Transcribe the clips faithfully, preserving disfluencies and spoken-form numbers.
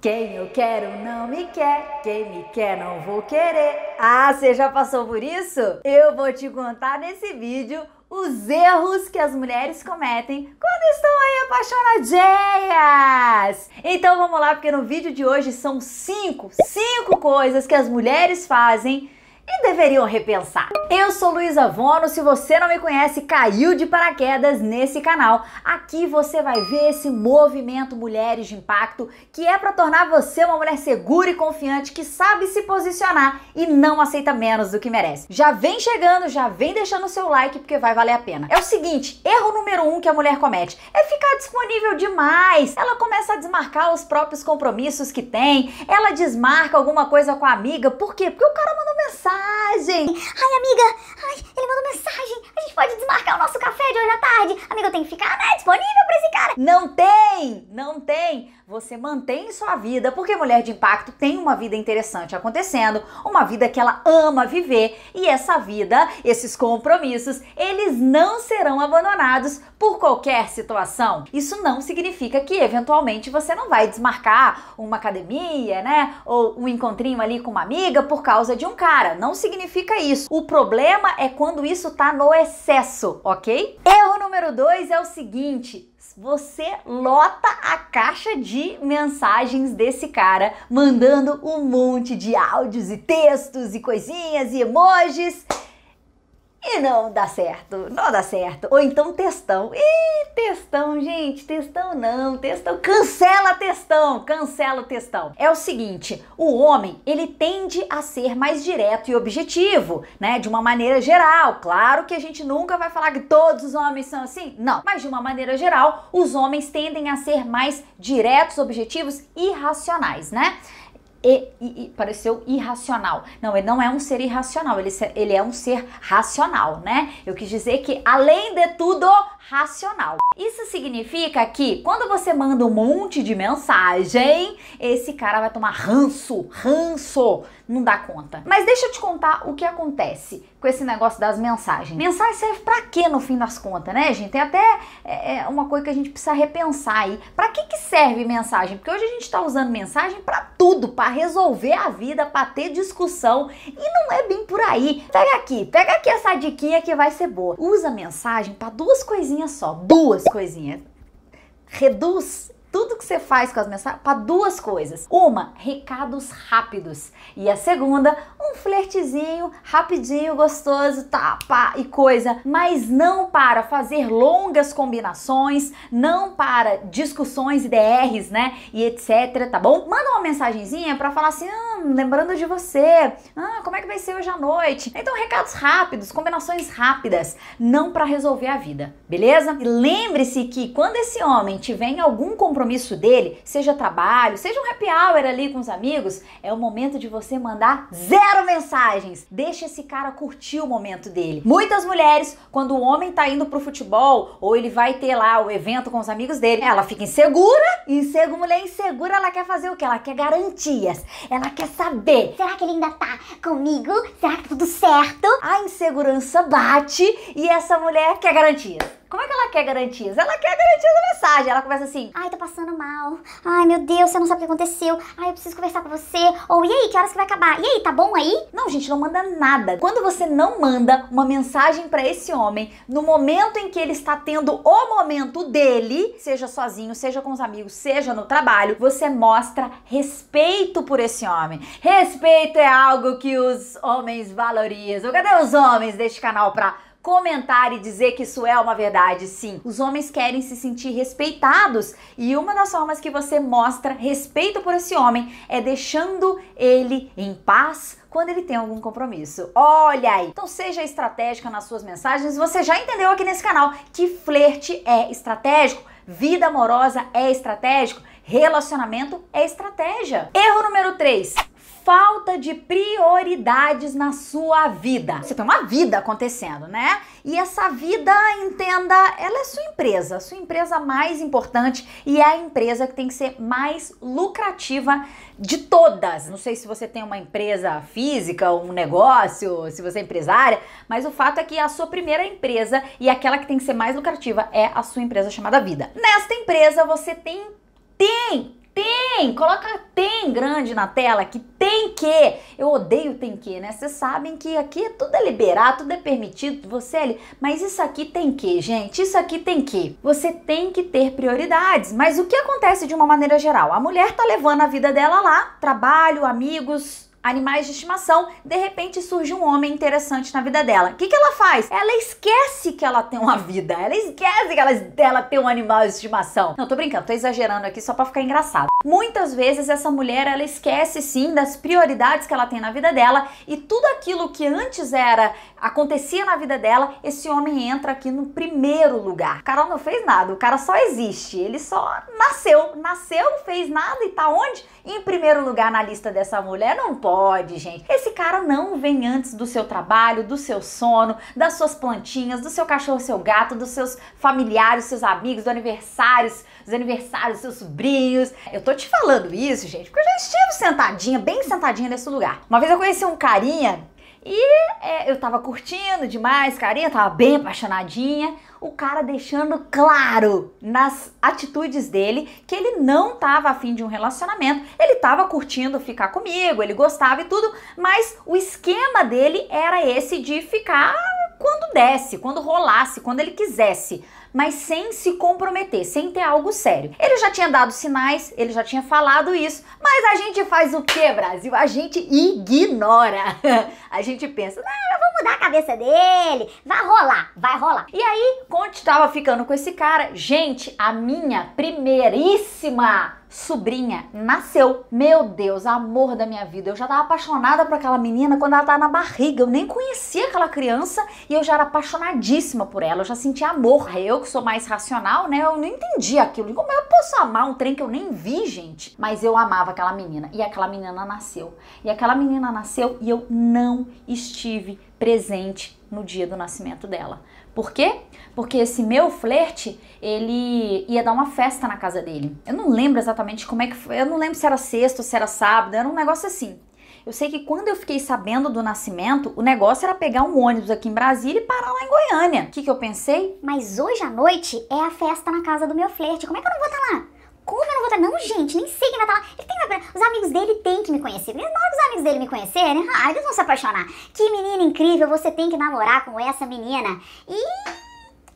Quem eu quero não me quer, quem me quer não vou querer. Ah, você já passou por isso? Eu vou te contar nesse vídeo os erros que as mulheres cometem quando estão aí apaixonadinhas. Então vamos lá, porque no vídeo de hoje são cinco, cinco coisas que as mulheres fazem e deveriam repensar. Eu sou Luiza Vono, se você não me conhece, caiu de paraquedas nesse canal. Aqui você vai ver esse movimento Mulheres de Impacto, que é para tornar você uma mulher segura e confiante, que sabe se posicionar e não aceita menos do que merece. Já vem chegando, já vem deixando o seu like, porque vai valer a pena. É o seguinte, erro número um que a mulher comete é ficar disponível demais. Ela começa a desmarcar os próprios compromissos que tem, ela desmarca alguma coisa com a amiga. Por quê? Porque o cara mandou mensagem. Ai, amiga, ai, ele mandou mensagem. A gente pode desmarcar o nosso café de hoje à tarde. Amiga, eu tenho que ficar, né, disponível pra esse cara. Não tem, não tem. Você mantém sua vida, porque mulher de impacto tem uma vida interessante acontecendo, uma vida que ela ama viver. E essa vida, esses compromissos, eles não serão abandonados por qualquer situação. Isso não significa que, eventualmente, você não vai desmarcar uma academia, né, ou um encontrinho ali com uma amiga por causa de um cara. Não significa isso. O problema é quando isso tá no excesso, ok? Erro número dois é o seguinte: você lota a caixa de mensagens desse cara, mandando um monte de áudios e textos e coisinhas e emojis. E não dá certo, não dá certo. Ou então textão. Ih, textão, gente, textão não, textão. Cancela textão, cancela textão. É o seguinte, o homem, ele tende a ser mais direto e objetivo, né? De uma maneira geral. Claro que a gente nunca vai falar que todos os homens são assim, não. Mas de uma maneira geral, os homens tendem a ser mais diretos, objetivos e racionais, né? E, e, e pareceu irracional. Não, ele não é um ser irracional, ele, ele é um ser racional, né? Eu quis dizer que, além de tudo, racional. Isso significa que, quando você manda um monte de mensagem, esse cara vai tomar ranço, ranço, não dá conta. Mas deixa eu te contar o que acontece com esse negócio das mensagens. Mensagem serve pra quê no fim das contas, né, gente? Tem até é, uma coisa que a gente precisa repensar aí. Pra que que serve mensagem? Porque hoje a gente tá usando mensagem pra tudo, pra resolver a vida, pra ter discussão, e não é bem por aí. Pega aqui, pega aqui essa diquinha que vai ser boa. Usa mensagem pra duas coisinhas só, duas coisinhas. Reduz tudo que você faz com as mensagens para duas coisas. Uma, recados rápidos. E a segunda, um flertezinho, rapidinho, gostoso, tá, pá, e coisa. Mas não para fazer longas combinações, não para discussões e D Rs, né, e etcétera, tá bom? Manda uma mensagenzinha pra falar assim, hum, lembrando de você, ah, como é que vai ser hoje à noite? Então, recados rápidos, combinações rápidas, não pra resolver a vida, beleza? E lembre-se que quando esse homem tiver em algum compromisso, compromisso dele, seja trabalho, seja um happy hour ali com os amigos, é o momento de você mandar zero mensagens. Deixa esse cara curtir o momento dele. Muitas mulheres, quando o homem tá indo pro futebol ou ele vai ter lá o evento com os amigos dele, ela fica insegura, insegura, mulher insegura, ela quer fazer o que? Ela quer garantias, ela quer saber. Será que ele ainda tá comigo? Será que tá tudo certo? A insegurança bate e essa mulher quer garantias. Como é que ela quer garantias? Ela quer garantias da mensagem. Ela começa assim: ai, tô passando mal. Ai, meu Deus, você não sabe o que aconteceu. Ai, eu preciso conversar com você. Ou, e aí, que horas que vai acabar? E aí, tá bom aí? Não, gente, não manda nada. Quando você não manda uma mensagem pra esse homem, no momento em que ele está tendo o momento dele, seja sozinho, seja com os amigos, seja no trabalho, você mostra respeito por esse homem. Respeito é algo que os homens valorizam. Cadê os homens deste canal pra comentar e dizer que isso é uma verdade? Sim, os homens querem se sentir respeitados, e uma das formas que você mostra respeito por esse homem é deixando ele em paz quando ele tem algum compromisso. Olha aí! Então seja estratégica nas suas mensagens. Você já entendeu aqui nesse canal que flerte é estratégico, vida amorosa é estratégico, relacionamento é estratégia. Erro número três. Falta de prioridades na sua vida. Você tem uma vida acontecendo, né? E essa vida, entenda, ela é sua empresa. Sua empresa mais importante, e é a empresa que tem que ser mais lucrativa de todas. Não sei se você tem uma empresa física, um negócio, se você é empresária, mas o fato é que a sua primeira empresa e aquela que tem que ser mais lucrativa é a sua empresa chamada vida. Nesta empresa você tem, tem... tem, coloca tem grande na tela, que tem que, eu odeio tem que, né? Vocês sabem que aqui tudo é liberado, tudo é permitido, você é li... mas isso aqui tem que, gente, isso aqui tem que. Você tem que ter prioridades, mas o que acontece de uma maneira geral? A mulher tá levando a vida dela lá, trabalho, amigos, animais de estimação, de repente surge um homem interessante na vida dela. O que, que ela faz? Ela esquece que ela tem uma vida, ela esquece que ela, ela tem um animal de estimação. Não, tô brincando, tô exagerando aqui só pra ficar engraçado. Muitas vezes essa mulher, ela esquece sim das prioridades que ela tem na vida dela, e tudo aquilo que antes era, acontecia na vida dela, esse homem entra aqui no primeiro lugar. O cara não fez nada, o cara só existe, ele só nasceu, nasceu, fez nada e tá onde? Em primeiro lugar na lista dessa mulher. Não pode, gente. Esse cara não vem antes do seu trabalho, do seu sono, das suas plantinhas, do seu cachorro, seu gato, dos seus familiares, seus amigos, dos aniversários, dos aniversários, seus sobrinhos. Eu tô Tô te falando isso, gente, porque eu já estive sentadinha, bem sentadinha nesse lugar. Uma vez eu conheci um carinha e é, eu tava curtindo demais, carinha, tava bem apaixonadinha. O cara deixando claro nas atitudes dele que ele não tava afim de um relacionamento, ele tava curtindo ficar comigo, ele gostava e tudo, mas o esquema dele era esse de ficar quando desse, quando rolasse, quando ele quisesse, mas sem se comprometer, sem ter algo sério. Ele já tinha dado sinais, ele já tinha falado isso, mas a gente faz o quê, Brasil? A gente ignora. A gente pensa, não, eu vou mudar a cabeça dele, vai rolar, vai rolar. E aí, quando estava ficando com esse cara, gente, a minha primeiríssima sobrinha nasceu. Meu Deus, amor da minha vida, eu já tava apaixonada por aquela menina quando ela tava na barriga, eu nem conhecia aquela criança e eu já era apaixonadíssima por ela, eu já sentia amor. Eu que sou mais racional, né, eu não entendi aquilo, como eu posso amar um trem que eu nem vi, gente? Mas eu amava aquela menina, e aquela menina nasceu, e aquela menina nasceu e eu não estive presente no dia do nascimento dela. Por quê? Porque esse meu flerte, ele ia dar uma festa na casa dele. Eu não lembro exatamente como é que foi, eu não lembro se era sexta ou se era sábado, era um negócio assim. Eu sei que quando eu fiquei sabendo do nascimento, o negócio era pegar um ônibus aqui em Brasília e parar lá em Goiânia. O que que eu pensei? Mas hoje à noite é a festa na casa do meu flerte, como é que eu não vou estar lá? Como eu não vou estar? Não, gente, nem sei quem vai estar lá. Ele tem que... Os amigos dele têm que me conhecer. Na hora que os amigos dele me conhecerem, ah, eles vão se apaixonar. Que menina incrível, você tem que namorar com essa menina. E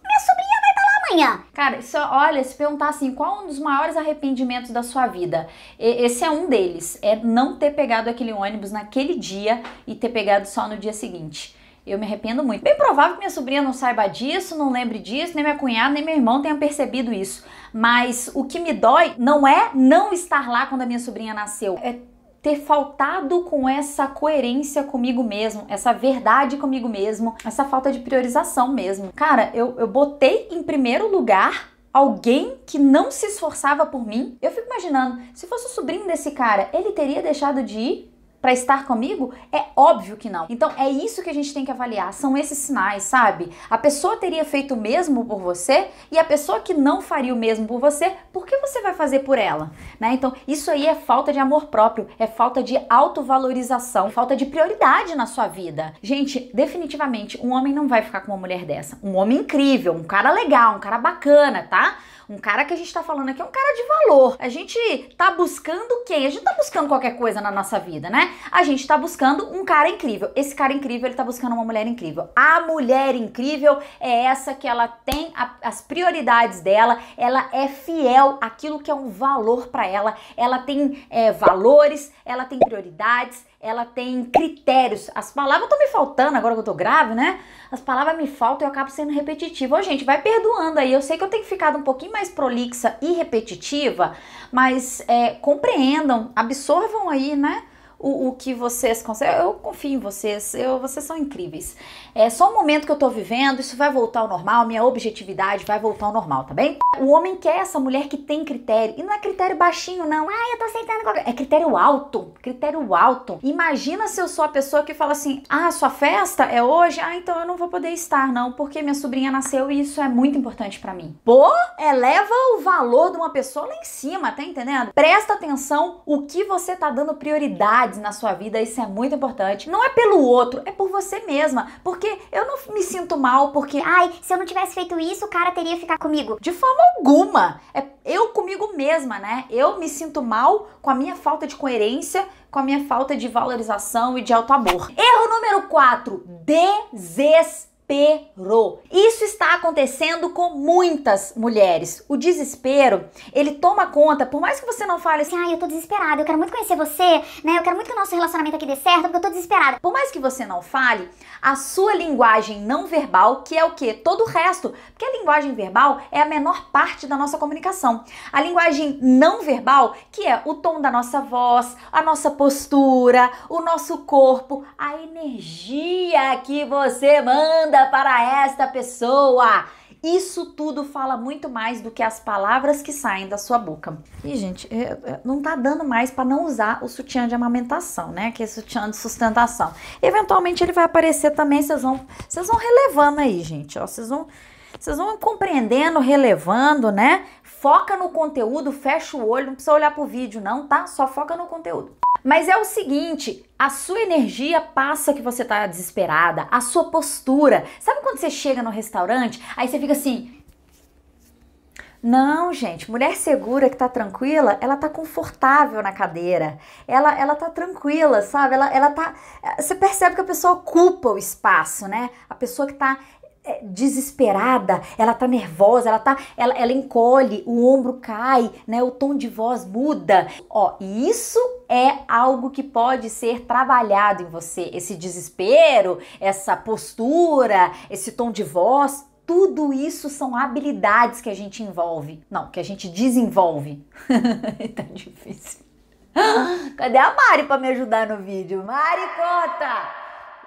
minha sobrinha vai estar lá amanhã. Cara, só, olha, se perguntar assim, qual um dos maiores arrependimentos da sua vida? E, esse é um deles. É não ter pegado aquele ônibus naquele dia e ter pegado só no dia seguinte. Eu me arrependo muito. Bem provável que minha sobrinha não saiba disso, não lembre disso, nem minha cunhada, nem meu irmão tenham percebido isso. Mas o que me dói não é não estar lá quando a minha sobrinha nasceu. É ter faltado com essa coerência comigo mesmo, essa verdade comigo mesmo, essa falta de priorização mesmo. Cara, eu, eu botei em primeiro lugar alguém que não se esforçava por mim. Eu fico imaginando, se fosse o sobrinho desse cara, ele teria deixado de ir pra estar comigo? É óbvio que não. Então é isso que a gente tem que avaliar, são esses sinais, sabe? A pessoa teria feito o mesmo por você, e a pessoa que não faria o mesmo por você, por que você vai fazer por ela? Né? Então isso aí é falta de amor próprio, é falta de autovalorização, falta de prioridade na sua vida. Gente, definitivamente, um homem não vai ficar com uma mulher dessa. Um homem incrível, um cara legal, um cara bacana, tá? Um cara que a gente tá falando aqui é um cara de valor. A gente tá buscando quem? A gente tá buscando qualquer coisa na nossa vida, né? A gente tá buscando um cara incrível. Esse cara incrível, ele tá buscando uma mulher incrível. A mulher incrível é essa que ela tem a, as prioridades dela, ela é fiel àquilo que é um valor pra ela, ela tem é, valores, ela tem prioridades, ela tem critérios. As palavras estão me faltando agora que eu tô grave, né? As palavras me faltam e eu acabo sendo repetitiva. Ô, gente, vai perdoando aí. Eu sei que eu tenho ficado um pouquinho mais prolixa e repetitiva, mas é, compreendam, absorvam aí, né? O, o que vocês conseguem, eu confio em vocês, eu, vocês são incríveis. É só o momento que eu tô vivendo, isso vai voltar ao normal, minha objetividade vai voltar ao normal, tá bem? O homem quer essa mulher que tem critério, e não é critério baixinho não, ah, eu tô aceitando qualquer... É critério alto, critério alto. Imagina se eu sou a pessoa que fala assim, ah, sua festa é hoje? Ah, então eu não vou poder estar não, porque minha sobrinha nasceu e isso é muito importante pra mim. Pô, eleva o valor de uma pessoa lá em cima, tá entendendo? Presta atenção o que você tá dando prioridade, prioridades na sua vida, isso é muito importante. Não é pelo outro, é por você mesma. Porque eu não me sinto mal porque, ai, se eu não tivesse feito isso, o cara teria que ficar comigo. De forma alguma. É eu comigo mesma, né? Eu me sinto mal com a minha falta de coerência, com a minha falta de valorização e de auto-amor. Erro número quatro. Desespero. Desespero. Isso está acontecendo com muitas mulheres. O desespero, ele toma conta, por mais que você não fale assim, ai, eu tô desesperada, eu quero muito conhecer você, né? Eu quero muito que o nosso relacionamento aqui dê certo, porque eu tô desesperada. Por mais que você não fale, a sua linguagem não verbal, que é o quê? Todo o resto. Porque a linguagem verbal é a menor parte da nossa comunicação. A linguagem não verbal, que é o tom da nossa voz, a nossa postura, o nosso corpo, a energia que você manda para esta pessoa. Isso tudo fala muito mais do que as palavras que saem da sua boca. E, gente, não tá dando mais para não usar o sutiã de amamentação, né? Que é sutiã de sustentação. Eventualmente ele vai aparecer também, vocês vão, vocês vão relevando aí, gente, ó, vocês vão Vocês vão compreendendo, relevando, né? Foca no conteúdo, fecha o olho, não precisa olhar pro vídeo não, tá? Só foca no conteúdo. Mas é o seguinte, a sua energia passa que você tá desesperada, a sua postura. Sabe quando você chega no restaurante, aí você fica assim... Não, gente, mulher segura que tá tranquila, ela tá confortável na cadeira, ela, ela tá tranquila, sabe? Ela, ela tá... Você percebe que a pessoa ocupa o espaço, né? A pessoa que tá... desesperada, ela tá nervosa, ela tá, ela, ela encolhe, o ombro cai, né, o tom de voz muda. Ó, isso é algo que pode ser trabalhado em você, esse desespero, essa postura, esse tom de voz, tudo isso são habilidades que a gente envolve, não, que a gente desenvolve. Tá difícil. Cadê a Mari pra me ajudar no vídeo? Mari Cota!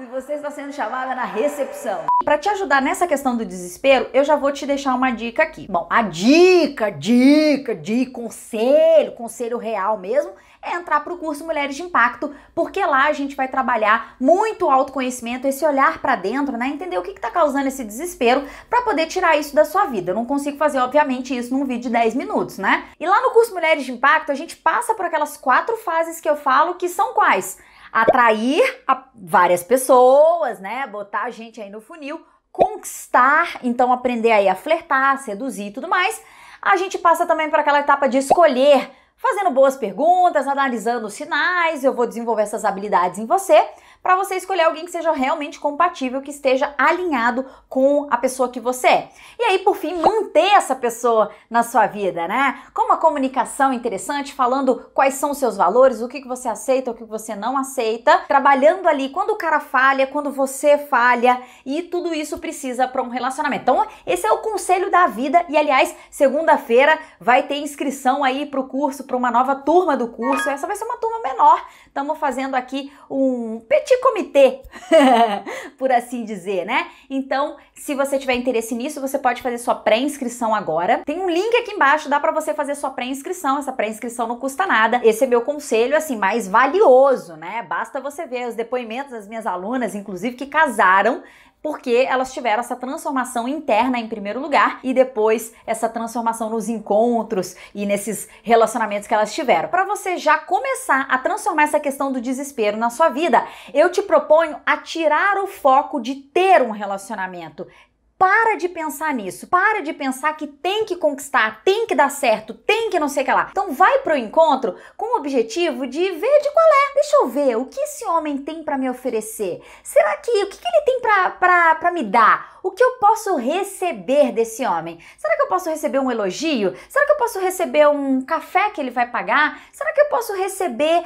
E você está sendo chamada na recepção. Para te ajudar nessa questão do desespero, eu já vou te deixar uma dica aqui. Bom, a dica, dica, de conselho, conselho real mesmo, é entrar para o curso Mulheres de Impacto, porque lá a gente vai trabalhar muito autoconhecimento, esse olhar para dentro, né? Entender o que está causando esse desespero para poder tirar isso da sua vida. Eu não consigo fazer, obviamente, isso num vídeo de dez minutos, né? E lá no curso Mulheres de Impacto, a gente passa por aquelas quatro fases que eu falo, que são quais? Atrair a várias pessoas, né? Botar a gente aí no funil, conquistar, então aprender aí a flertar, seduzir e tudo mais. A gente passa também por aquela etapa de escolher, fazendo boas perguntas, analisando os sinais. Eu vou desenvolver essas habilidades em você, para você escolher alguém que seja realmente compatível, que esteja alinhado com a pessoa que você é. E aí, por fim, manter essa pessoa na sua vida, né? Com uma comunicação interessante, falando quais são os seus valores, o que você aceita, o que você não aceita, trabalhando ali quando o cara falha, quando você falha, e tudo isso precisa para um relacionamento. Então, esse é o conselho da vida, e aliás, segunda-feira vai ter inscrição aí para o curso, para uma nova turma do curso. Essa vai ser uma turma menor, estamos fazendo aqui um petit de comitê, por assim dizer, né? Então, se você tiver interesse nisso, você pode fazer sua pré-inscrição agora. Tem um link aqui embaixo, dá pra você fazer sua pré-inscrição. Essa pré-inscrição não custa nada. Esse é meu conselho, assim, mais valioso, né? Basta você ver os depoimentos das minhas alunas, inclusive, que casaram porque elas tiveram essa transformação interna em primeiro lugar e depois essa transformação nos encontros e nesses relacionamentos que elas tiveram. Para você já começar a transformar essa questão do desespero na sua vida, eu te proponho a tirar o foco de ter um relacionamento. Para de pensar nisso, para de pensar que tem que conquistar, tem que dar certo, tem que não sei o que lá. Então vai pro encontro com o objetivo de ver de qual é. Deixa eu ver, o que esse homem tem pra me oferecer? Será que, o que, que ele tem pra, pra, pra me dar? O que eu posso receber desse homem? Será que eu posso receber um elogio? Será que eu posso receber um café que ele vai pagar? Será que eu posso receber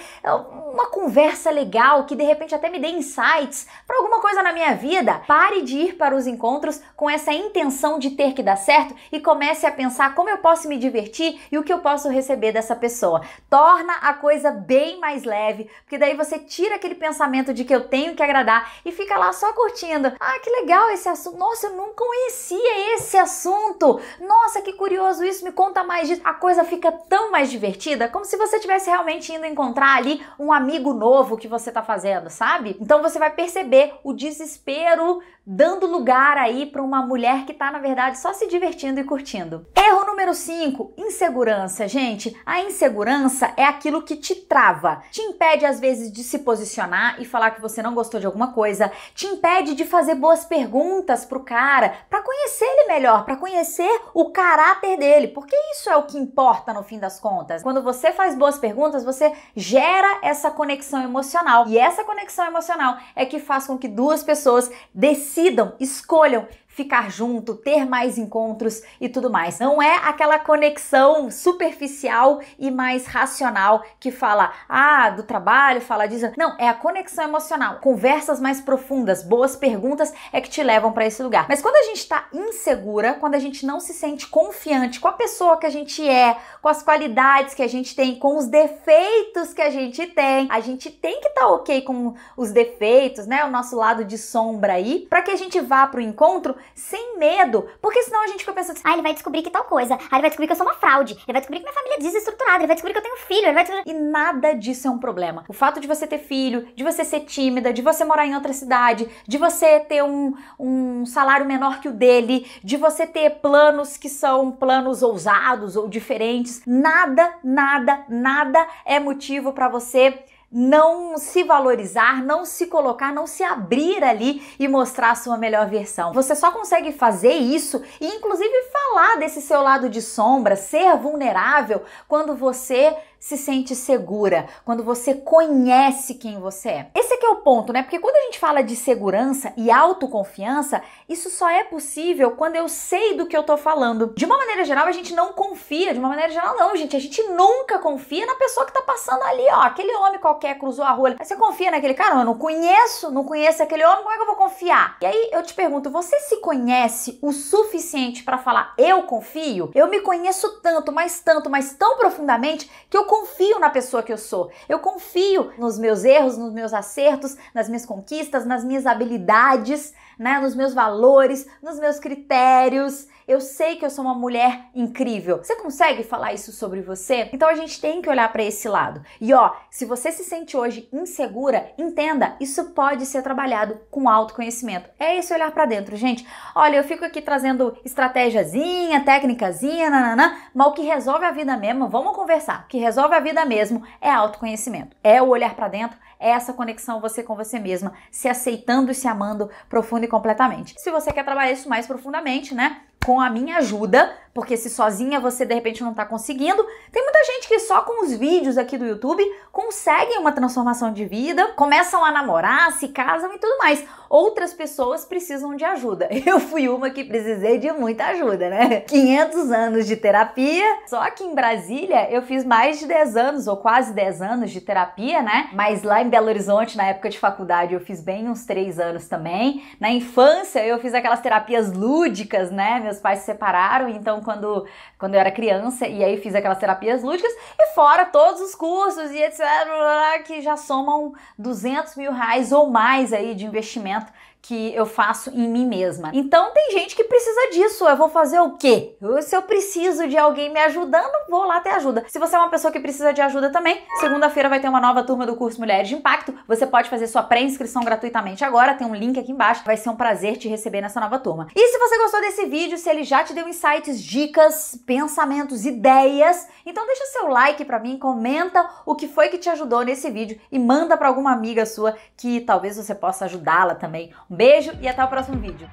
uma conversa legal que de repente até me dê insights pra alguma coisa na minha vida? Pare de ir para os encontros com essa intenção de ter que dar certo e comece a pensar como eu posso me divertir e o que eu posso receber dessa pessoa. Torna a coisa bem mais leve, porque daí você tira aquele pensamento de que eu tenho que agradar e fica lá só curtindo. Ah, que legal esse assunto. Nossa, eu não conhecia esse assunto. Nossa, que curioso isso, me conta mais disso. A coisa fica tão mais divertida, como se você estivesse realmente indo encontrar ali um amigo novo que você tá fazendo, sabe? Então você vai perceber o desespero dando lugar aí para uma uma mulher que tá, na verdade, só se divertindo e curtindo. Erro número cinco, insegurança. Gente, a insegurança é aquilo que te trava, te impede às vezes de se posicionar e falar que você não gostou de alguma coisa, te impede de fazer boas perguntas pro cara, pra conhecer ele melhor, pra conhecer o caráter dele, porque isso é o que importa no fim das contas. Quando você faz boas perguntas, você gera essa conexão emocional, e essa conexão emocional é que faz com que duas pessoas decidam, escolham ficar junto, ter mais encontros e tudo mais. Não é aquela conexão superficial e mais racional que fala, ah, do trabalho, fala disso. Não, é a conexão emocional. Conversas mais profundas, boas perguntas é que te levam para esse lugar. Mas quando a gente está insegura, quando a gente não se sente confiante com a pessoa que a gente é, com as qualidades que a gente tem, com os defeitos que a gente tem, a gente tem que estar ok com os defeitos, né? O nosso lado de sombra aí, para que a gente vá pro encontro sem medo, porque senão a gente fica pensando assim, ah, ele vai descobrir que tal coisa, ah, ele vai descobrir que eu sou uma fraude, ele vai descobrir que minha família é desestruturada, ele vai descobrir que eu tenho filho, ele vai descobrir... E nada disso é um problema. O fato de você ter filho, de você ser tímida, de você morar em outra cidade, de você ter um, um salário menor que o dele, de você ter planos que são planos ousados ou diferentes, nada, nada, nada é motivo para você não se valorizar, não se colocar, não se abrir ali e mostrar a sua melhor versão. Você só consegue fazer isso e inclusive falar desse seu lado de sombra, ser vulnerável, quando você se sente segura, quando você conhece quem você é. Esse aqui é o ponto, né? Porque quando a gente fala de segurança e autoconfiança, isso só é possível quando eu sei do que eu tô falando. De uma maneira geral, a gente não confia, de uma maneira geral não, gente, a gente nunca confia na pessoa que tá passando ali, ó, aquele homem qualquer quer, cruzou a rua. Aí você confia naquele cara? Eu não conheço, não conheço aquele homem, como é que eu vou confiar? E aí eu te pergunto, você se conhece o suficiente para falar, eu confio? Eu me conheço tanto, mas tanto, mas tão profundamente, que eu confio na pessoa que eu sou. Eu confio nos meus erros, nos meus acertos, nas minhas conquistas, nas minhas habilidades, né, nos meus valores, nos meus critérios. Eu sei que eu sou uma mulher incrível. Você consegue falar isso sobre você? Então a gente tem que olhar para esse lado. E ó, se você se sente hoje insegura, entenda, isso pode ser trabalhado com autoconhecimento. É esse olhar para dentro, gente. Olha, eu fico aqui trazendo estratégiazinha, técnicazinha, nananã, mas o que resolve a vida mesmo, vamos conversar, o que resolve a vida mesmo é autoconhecimento. É o olhar para dentro, é essa conexão você com você mesma, se aceitando e se amando profundo e completamente. Se você quer trabalhar isso mais profundamente, né? Com a minha ajuda, porque se sozinha você de repente não tá conseguindo, tem muita gente que só com os vídeos aqui do YouTube conseguem uma transformação de vida, começam a namorar, se casam e tudo mais. Outras pessoas precisam de ajuda. Eu fui uma que precisei de muita ajuda, né? quinhentos anos de terapia, só que em Brasília eu fiz mais de dez anos, ou quase dez anos de terapia, né? Mas lá em Belo Horizonte, na época de faculdade, eu fiz bem uns três anos também. Na infância eu fiz aquelas terapias lúdicas, né? Meus pais se separaram, então quando, quando eu era criança, e aí fiz aquelas terapias lúdicas, e fora todos os cursos e etc, que já somam duzentos mil reais ou mais aí de investimento que eu faço em mim mesma. Então tem gente que precisa disso, eu vou fazer o quê? Eu, se eu preciso de alguém me ajudando, vou lá ter ajuda. Se você é uma pessoa que precisa de ajuda também, segunda-feira vai ter uma nova turma do curso Mulheres de Impacto, você pode fazer sua pré-inscrição gratuitamente agora, tem um link aqui embaixo, vai ser um prazer te receber nessa nova turma. E se você gostou desse vídeo, se ele já te deu insights, dicas, pensamentos, ideias, então deixa seu like pra mim, comenta o que foi que te ajudou nesse vídeo e manda pra alguma amiga sua que talvez você possa ajudá-la também. Um beijo e até o próximo vídeo.